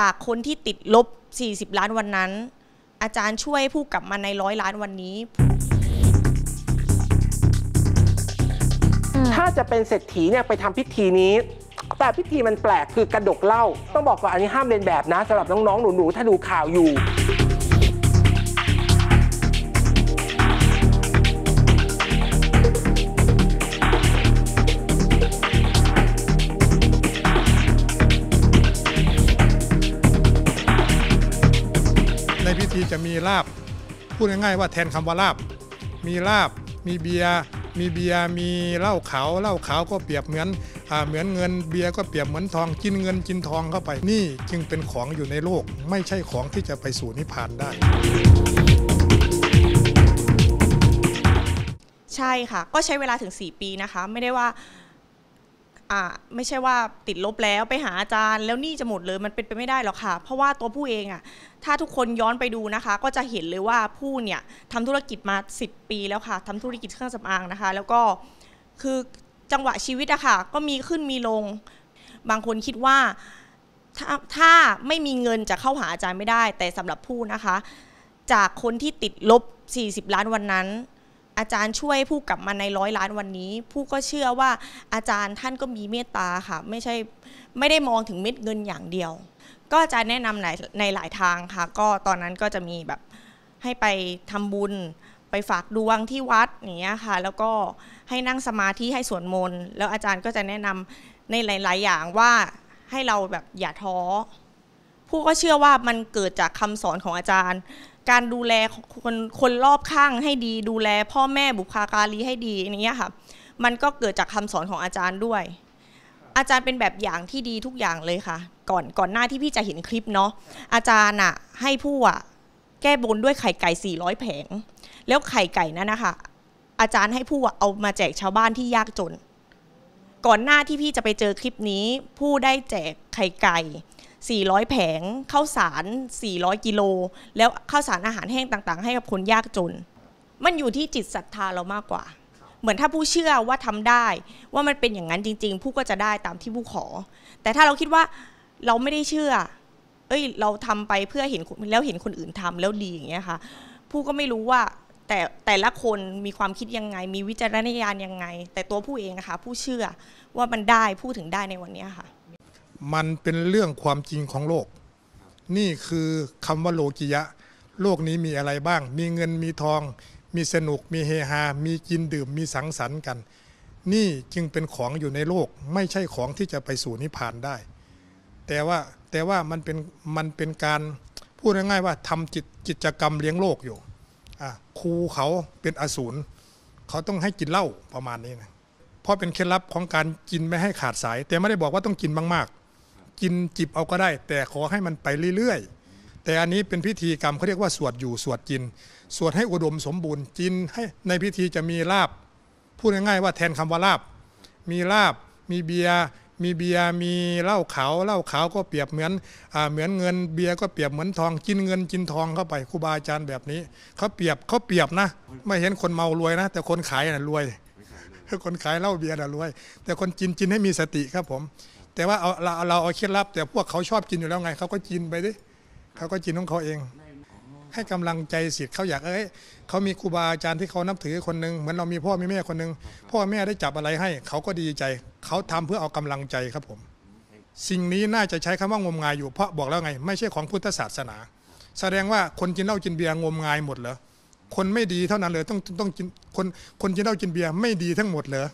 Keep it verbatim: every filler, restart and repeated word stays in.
จากคนที่ติดลบสี่สิบล้านวันนั้นอาจารย์ช่วยผู้กลับมาในร้อยล้านวันนี้ถ้าจะเป็นเศรษฐีเนี่ยไปทำพิธีนี้แต่พิธีมันแปลกคือกระดกเหล้าต้องบอกว่าอันนี้ห้ามเลียนแบบนะสำหรับน้องๆหนูๆถ้าดูข่าวอยู่ในพิธีจะมีลาบพูดง่ายๆว่าแทนคำว่าลาบมีลาบมีเบียร์มีเบียร์มีเหล้าขาวเหล้าขาวก็เปรียบเหมือนเหมือนเงินเบียร์ก็เปรียบเหมือนทองกินเงินกินทองเข้าไปนี่จึงเป็นของอยู่ในโลกไม่ใช่ของที่จะไปสู่นิพพานได้ใช่ค่ะก็ใช้เวลาถึงสี่ปีนะคะไม่ได้ว่าไม่ใช่ว่าติดลบแล้วไปหาอาจารย์แล้วนี่จะหมดเลยมันเป็นไปไม่ได้หรอกค่ะเพราะว่าตัวผู้เองอ่ะถ้าทุกคนย้อนไปดูนะคะก็จะเห็นเลยว่าผู้เนี่ยทำธุรกิจมาสิบปีแล้วค่ะทำธุรกิจเครื่องสำอางนะคะแล้วก็คือจังหวะชีวิตอะค่ะก็มีขึ้นมีลงบางคนคิดว่าถ้าถ้าไม่มีเงินจะเข้าหาอาจารย์ไม่ได้แต่สำหรับผู้นะคะจากคนที่ติดลบสี่สิบล้านวันนั้นอาจารย์ช่วยผู้กลับมาในร้อยล้านวันนี้ผู้ก็เชื่อว่าอาจารย์ท่านก็มีเมตตาค่ะไม่ใช่ไม่ได้มองถึงเม็ดเงินอย่างเดียวก็อาจารย์แนะนำในในหลายทางค่ะก็ตอนนั้นก็จะมีแบบให้ไปทำบุญไปฝากดวงที่วัดอย่างเงี้ยค่ะแล้วก็ให้นั่งสมาธิให้สวดมนต์แล้วอาจารย์ก็จะแนะนำในหลายๆอย่างว่าให้เราแบบอย่าท้อผู้ก็เชื่อว่ามันเกิดจากคำสอนของอาจารย์การดูแลคนคนรอบข้างให้ดีดูแลพ่อแม่บุพการีให้ดีอย่างเงี้ยค่ะมันก็เกิดจากคำสอนของอาจารย์ด้วยอาจารย์เป็นแบบอย่างที่ดีทุกอย่างเลยค่ะก่อนก่อนหน้าที่พี่จะเห็นคลิปเนาะอาจารย์อ่ะให้ผู้อ่ะแก้บนด้วยไข่ไก่สี่ร้อยแผงแล้วไข่ไก่นั้นนะคะอาจารย์ให้ผู้เอามาแจกชาวบ้านที่ยากจนก่อนหน้าที่พี่จะไปเจอคลิปนี้ผู้ได้แจกไข่ไก่สี่ร้อยแผงข้าวสารสี่ร้อยกิโลแล้วข้าวสารอาหารแห้งต่างๆให้กับคนยากจนมันอยู่ที่จิตศรัทธาเรามากกว่าเหมือนถ้าผู้เชื่อว่าทำได้ว่ามันเป็นอย่างนั้นจริงๆผู้ก็จะได้ตามที่ผู้ขอแต่ถ้าเราคิดว่าเราไม่ได้เชื่อเอ้ยเราทำไปเพื่อเห็นแล้วเห็นคนอื่นทำแล้วดีอย่างเงี้ยค่ะผู้ก็ไม่รู้ว่าแต่แต่ละคนมีความคิดยังไงมีวิจารณญาณยังไงแต่ตัวผู้เองนะคะผู้เชื่อว่ามันได้ผู้ถึงได้ในวันนี้ค่ะมันเป็นเรื่องความจริงของโลกนี่คือคำว่าโลกิยะโลกนี้มีอะไรบ้างมีเงินมีทองมีสนุกมีเฮฮามีกินดื่มมีสังสรรค์กันนี่จึงเป็นของอยู่ในโลกไม่ใช่ของที่จะไปสู่นิพพานได้แต่ว่าแต่ว่ามันเป็นมันเป็นการพูดง่ายๆว่าทำจิตกิจกรรมเลี้ยงโลกอยู่ครูเขาเป็นอสูรเขาต้องให้กินเหล้าประมาณนี้นะเพราะเป็นเคล็ดลับของการกินไม่ให้ขาดสายแต่ไม่ได้บอกว่าต้องกินมากๆกินจิบเอาก็ได้แต่ขอให้มันไปเรื่อยๆแต่อันนี้เป็นพิธีกรรมเขาเรียกว่าสวดอยู่สวดกินสวดให้อุดมสมบูรณ์กินให้ในพิธีจะมีลาบพูดง่ายๆว่าแทนคำว่าลาบมีลาบมีเบียร์มีเบียร์มีเหล้าขาวเหล้าขาวก็เปรียบเหมือนเหมือนเงินเบียร์ก็เปรียบเหมือนทองกินเงินกินทองเข้าไปครูบาอาจารย์แบบนี้เขาเปรียบเขาเปรียบนะไม่เห็นคนเมารวยนะแต่คนขายน่ะรวยคนขายเหล้าเบียร์น่ะรวยแต่คนกินกินให้มีสติครับผมแต่ว่าเอาเราเราเอาเคล็ดลับแต่พวกเขาชอบกินอยู่แล้วไงเขาก็กินไปดิเขาก็กินของเขาเองให้กำลังใจศิษย์เขาอยากเอ้ยเขามีครูบาอาจารย์ที่เขานับถือคนหนึ่งเหมือนเรามีพ่อมีแม่คนหนึ่งพ่อแม่ได้จับอะไรให้เขาก็ดีใจเขาทำเพื่อเอากำลังใจครับผมสิ่งนี้น่าจะใช้คำว่างมงายอยู่เพราะบอกแล้วไงไม่ใช่ของพุทธศาสนาแสดงว่าคนกินเหล้ากินเบียร์งมงายหมดเหรอคนไม่ดีเท่านั้นเลยต้องต้องกินคนคนกินเหล้ากินเบียร์ไม่ดีทั้งหมดเหรอ